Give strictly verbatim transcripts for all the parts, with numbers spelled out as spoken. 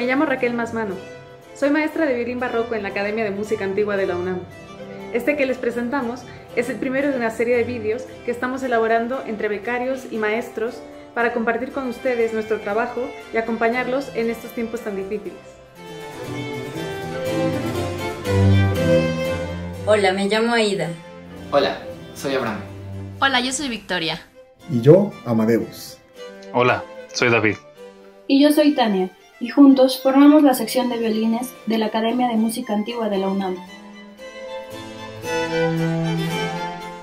Me llamo Raquel Masmano. Soy maestra de violín barroco en la Academia de Música Antigua de la UNAM. Este que les presentamos es el primero de una serie de vídeos que estamos elaborando entre becarios y maestros para compartir con ustedes nuestro trabajo y acompañarlos en estos tiempos tan difíciles. Hola, me llamo Aida. Hola, soy Abraham. Hola, yo soy Victoria. Y yo, Amadeus. Hola, soy David. Y yo soy Tania, y juntos formamos la sección de violines de la Academia de Música Antigua de la UNAM.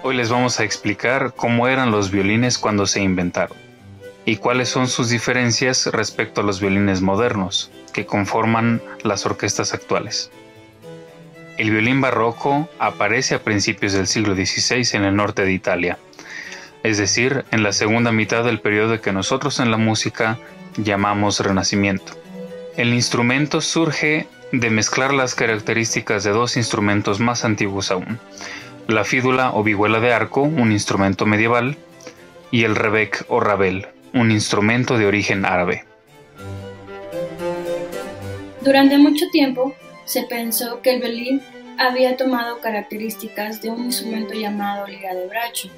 Hoy les vamos a explicar cómo eran los violines cuando se inventaron y cuáles son sus diferencias respecto a los violines modernos que conforman las orquestas actuales. El violín barroco aparece a principios del siglo dieciséis en el norte de Italia, es decir, en la segunda mitad del periodo que nosotros en la música llamamos Renacimiento. El instrumento surge de mezclar las características de dos instrumentos más antiguos aún, la fídula o vihuela de arco, un instrumento medieval, y el rebec o rabel, un instrumento de origen árabe. Durante mucho tiempo se pensó que el violín había tomado características de un instrumento llamado lira da braccio.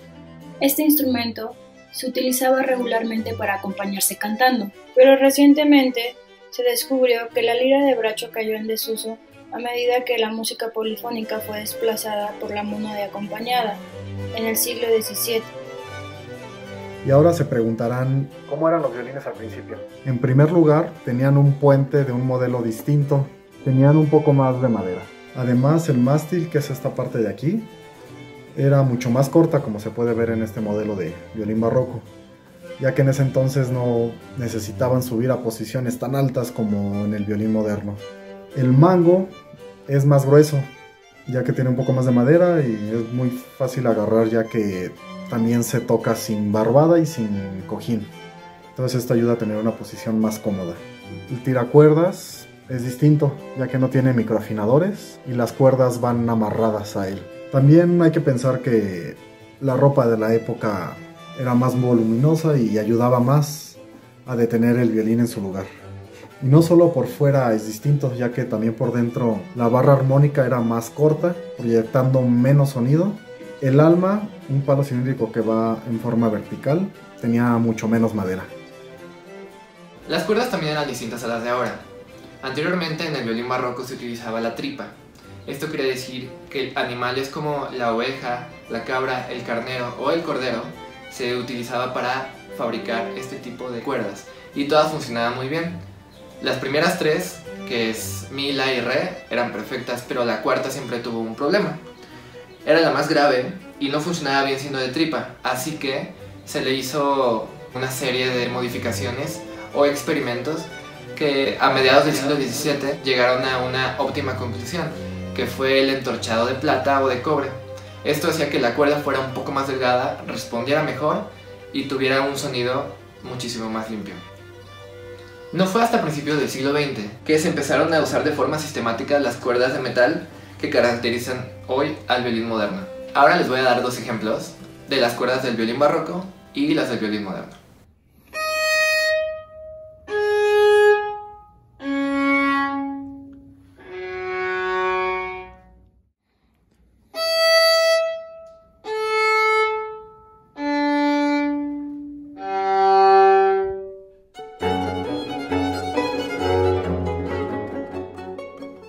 Este instrumento se utilizaba regularmente para acompañarse cantando, pero recientemente se descubrió que la lira da braccio cayó en desuso a medida que la música polifónica fue desplazada por la monodia acompañada en el siglo diecisiete. Y ahora se preguntarán, ¿cómo eran los violines al principio? En primer lugar, tenían un puente de un modelo distinto, tenían un poco más de madera. Además, el mástil, que es esta parte de aquí, era mucho más corta, como se puede ver en este modelo de violín barroco, ya que en ese entonces no necesitaban subir a posiciones tan altas como en el violín moderno. El mango es más grueso, ya que tiene un poco más de madera y es muy fácil agarrar, ya que también se toca sin barbada y sin cojín. Entonces esto ayuda a tener una posición más cómoda. El tiracuerdas es distinto, ya que no tiene microafinadores y las cuerdas van amarradas a él. También hay que pensar que la ropa de la época era más voluminosa y ayudaba más a detener el violín en su lugar. Y no solo por fuera es distinto, ya que también por dentro la barra armónica era más corta, proyectando menos sonido. El alma, un palo cilíndrico que va en forma vertical, tenía mucho menos madera. Las cuerdas también eran distintas a las de ahora. Anteriormente en el violín barroco se utilizaba la tripa. Esto quiere decir que animales como la oveja, la cabra, el carnero o el cordero se utilizaba para fabricar este tipo de cuerdas y todas funcionaban muy bien. Las primeras tres, que es mi, la y re, eran perfectas, pero la cuarta siempre tuvo un problema. Era la más grave y no funcionaba bien siendo de tripa, así que se le hizo una serie de modificaciones o experimentos que a mediados del siglo diecisiete llegaron a una óptima conclusión, que fue el entorchado de plata o de cobre. Esto hacía que la cuerda fuera un poco más delgada, respondiera mejor y tuviera un sonido muchísimo más limpio. No fue hasta principios del siglo veinte que se empezaron a usar de forma sistemática las cuerdas de metal que caracterizan hoy al violín moderno. Ahora les voy a dar dos ejemplos de las cuerdas del violín barroco y las del violín moderno.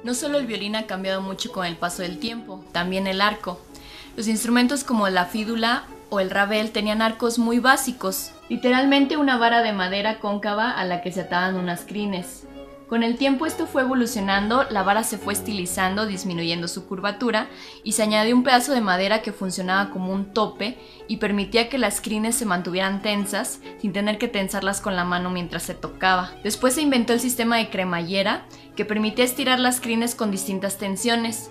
No solo el violín ha cambiado mucho con el paso del tiempo, también el arco. Los instrumentos como la fídula o el rabel tenían arcos muy básicos, literalmente una vara de madera cóncava a la que se ataban unas crines. Con el tiempo esto fue evolucionando, la vara se fue estilizando, disminuyendo su curvatura, y se añadió un pedazo de madera que funcionaba como un tope y permitía que las crines se mantuvieran tensas sin tener que tensarlas con la mano mientras se tocaba. Después se inventó el sistema de cremallera, que permitía estirar las crines con distintas tensiones.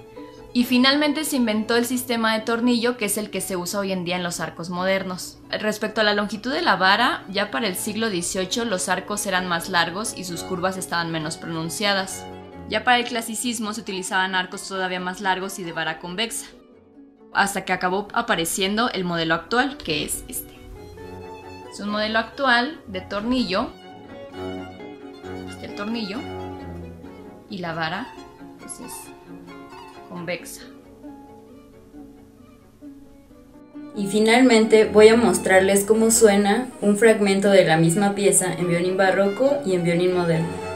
Y finalmente se inventó el sistema de tornillo, que es el que se usa hoy en día en los arcos modernos. Respecto a la longitud de la vara, ya para el siglo dieciocho los arcos eran más largos y sus curvas estaban menos pronunciadas. Ya para el clasicismo se utilizaban arcos todavía más largos y de vara convexa, hasta que acabó apareciendo el modelo actual, que es este. Es un modelo actual de tornillo. Este es el tornillo. y la vara pues es convexa. Y finalmente voy a mostrarles cómo suena un fragmento de la misma pieza en violín barroco y en violín moderno.